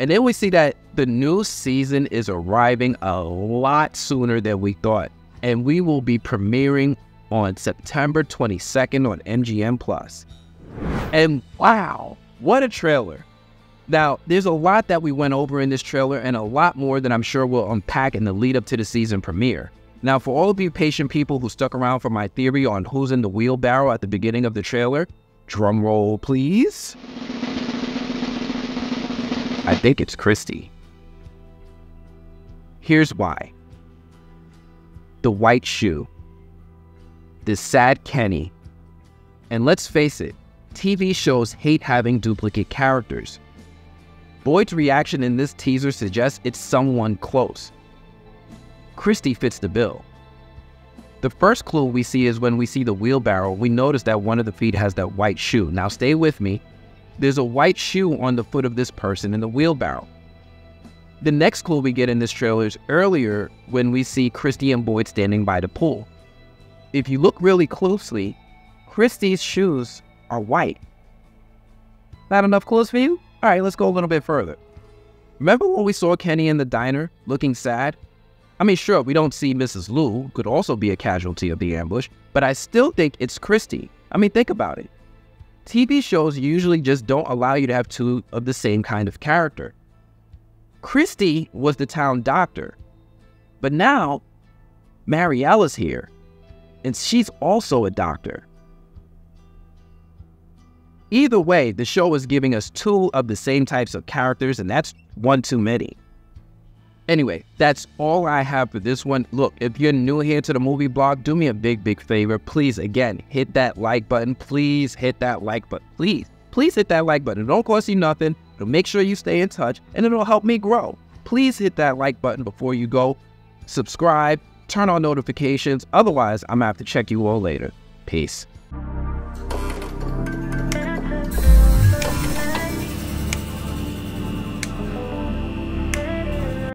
And then we see that the new season is arriving a lot sooner than we thought, and we will be premiering on September 22nd on MGM+. And wow, what a trailer. Now, there's a lot that we went over in this trailer, and a lot more that I'm sure we'll unpack in the lead up to the season premiere. Now, for all of you patient people who stuck around for my theory on who's in the wheelbarrow at the beginning of the trailer, drum roll please. I think it's Christy. Here's why. The white shoe, the sad Kenny, and let's face it, TV shows hate having duplicate characters. Boyd's reaction in this teaser suggests it's someone close. Christy fits the bill. The first clue we see is when we see the wheelbarrow, we notice that one of the feet has that white shoe. Now stay with me. There's a white shoe on the foot of this person in the wheelbarrow. The next clue we get in this trailer is earlier when we see Christy and Boyd standing by the pool. If you look really closely, Christy's shoes are white. Not enough clues for you? All right, let's go a little bit further. Remember when we saw Kenny in the diner looking sad? I mean, sure, we don't see Mrs. Lou, who could also be a casualty of the ambush, but I still think it's Christy. I mean, think about it. TV shows usually just don't allow you to have two of the same kind of character. Christy was the town doctor, but now Mariella's here, and she's also a doctor. Either way, the show is giving us two of the same types of characters, and that's one too many. Anyway, that's all I have for this one. Look, if you're new here to the Movie Blog, do me a big favor. Please, again, hit that like button. Please hit that like button. Please hit that like button. It don't cost you nothing. It'll make sure you stay in touch, and it'll help me grow. Please hit that like button before you go. Subscribe, turn on notifications. Otherwise, I'm going to have to check you all later. Peace.